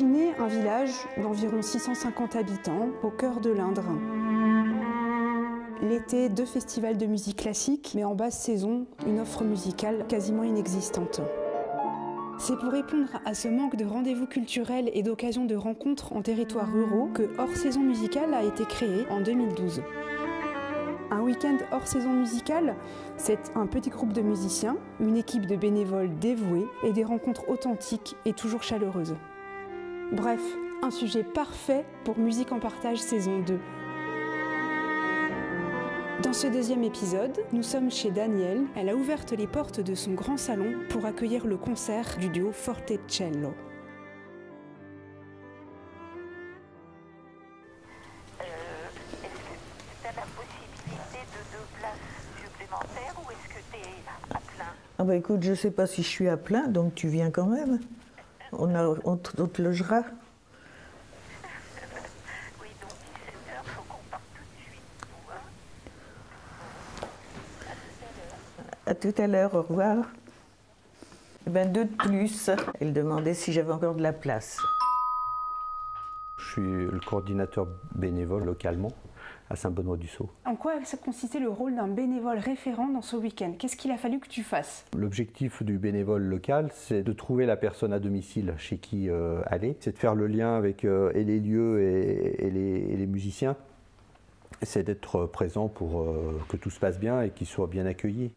imaginez un village d'environ 650 habitants au cœur de l'Indre. L'été, deux festivals de musique classique, mais en basse saison, une offre musicale quasiment inexistante. C'est pour répondre à ce manque de rendez-vous culturels et d'occasions de rencontres en territoires ruraux que Hors Saison Musicale a été créé en 2012. Un week-end hors saison musicale, c'est un petit groupe de musiciens, une équipe de bénévoles dévoués et des rencontres authentiques et toujours chaleureuses. Bref, un sujet parfait pour Musique en partage saison 2. Dans ce deuxième épisode, nous sommes chez Danielle. Elle a ouvert les portes de son grand salon pour accueillir le concert du duo Forte Cello. Ah bah écoute, je ne sais pas si je suis à plein, donc tu viens quand même. On te logera. Oui, donc 17h, il faut qu'on parte tout de suite. Ou, hein. À tout à l'heure, au revoir. Eh ben, deux de plus. Elle demandait si j'avais encore de la place. Je suis le coordinateur bénévole localement à Saint-Benoît-du-Sault. En quoi ça consistait le rôle d'un bénévole référent dans ce week-end? Qu'est-ce qu'il a fallu que tu fasses? L'objectif du bénévole local, c'est de trouver la personne à domicile chez qui aller. C'est de faire le lien avec et les lieux et les musiciens. C'est d'être présent pour que tout se passe bien et qu'ils soient bien accueillis.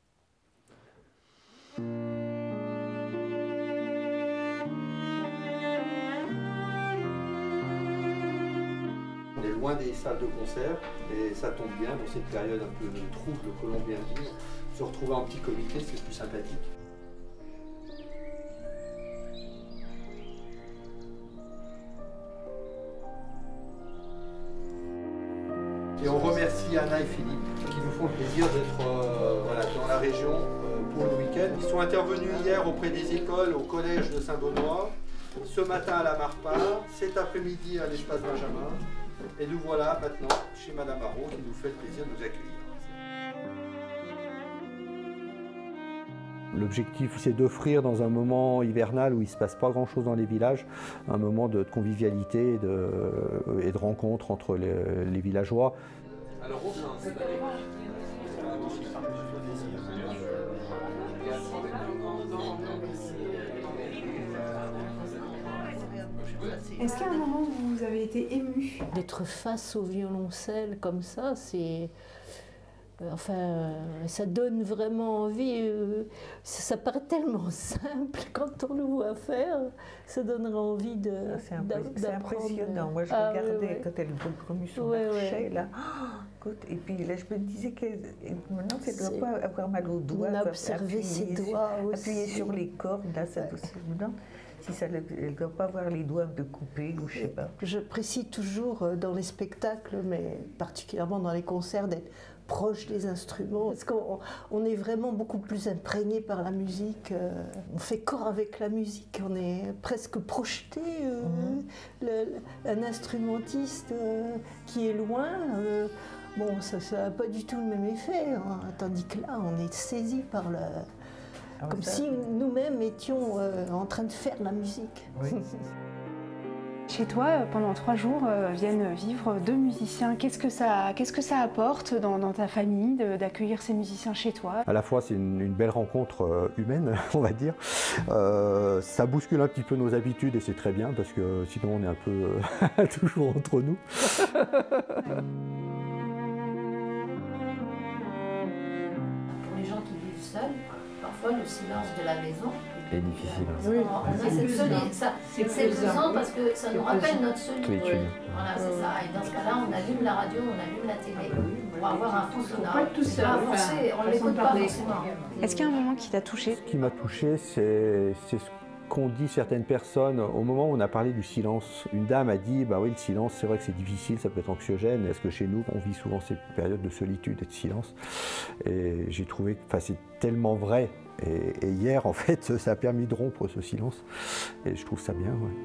Loin des salles de concert, et ça tombe bien dans cette période un peu trouble que l'on vient de vivre. Se retrouver en petit comité, c'est plus sympathique. Et on remercie Anna et Philippe qui nous font le plaisir d'être voilà, dans la région pour le week-end. Ils sont intervenus hier auprès des écoles au collège de Saint-Benoît, ce matin à la Marpa, cet après-midi à l'espace Benjamin. Et nous voilà maintenant chez Madame Barrault qui nous fait le plaisir de nous accueillir. L'objectif, c'est d'offrir dans un moment hivernal où il ne se passe pas grand-chose dans les villages, un moment de convivialité et de rencontre entre les villageois. Alors on s'installe. Est-ce qu'à un moment où vous avez été ému? D'être face au violoncelle comme ça, c'est... Enfin, ça donne vraiment envie. Ça paraît tellement simple quand on le voit faire. Ça donnera envie de... C'est impressionnant. Moi, je regardais quand elle remue son marché, là. Oh, et puis là, je me disais que maintenant, elle ne doit pas avoir mal aux doigts. On a observé ses doigts aussi. Appuyer sur les cordes, là, ça pousse. Si ça ne doit pas avoir les doigts de couper ou je sais pas. Je précise toujours dans les spectacles, mais particulièrement dans les concerts, d'être proche des instruments. Parce qu'on est vraiment beaucoup plus imprégné par la musique. On fait corps avec la musique. On est presque projeté. Un instrumentiste qui est loin, bon, ça n'a pas du tout le même effet. Hein, tandis que là, on est saisi par le... Comme si nous-mêmes étions en train de faire de la musique. Oui. Chez toi, pendant 3 jours, viennent vivre 2 musiciens. Qu'est-ce que ça apporte dans ta famille d'accueillir ces musiciens chez toi? À la fois, c'est une belle rencontre humaine, on va dire. Ça bouscule un petit peu nos habitudes et c'est très bien parce que sinon, on est un peu toujours entre nous. Pour les gens qui vivent seuls, parfois, le silence de la maison est difficile. Oui. C'est pesant parce que ça nous rappelle notre solitude. Voilà, c'est ça. Et dans ce cas-là, on allume la radio, on allume la télé pour avoir un fond sonore. On l'écoute pas forcément. Est-ce qu'il y a un moment qui t'a touché? Ce qui m'a touché, c'est ce qu'on dit certaines personnes au moment où on a parlé du silence. Une dame a dit, bah oui, le silence, c'est vrai que c'est difficile, ça peut être anxiogène. Est-ce que chez nous, on vit souvent ces périodes de solitude et de silence? Et j'ai trouvé que c'est tellement vrai. Et hier, en fait, ça a permis de rompre ce silence. Et je trouve ça bien, ouais.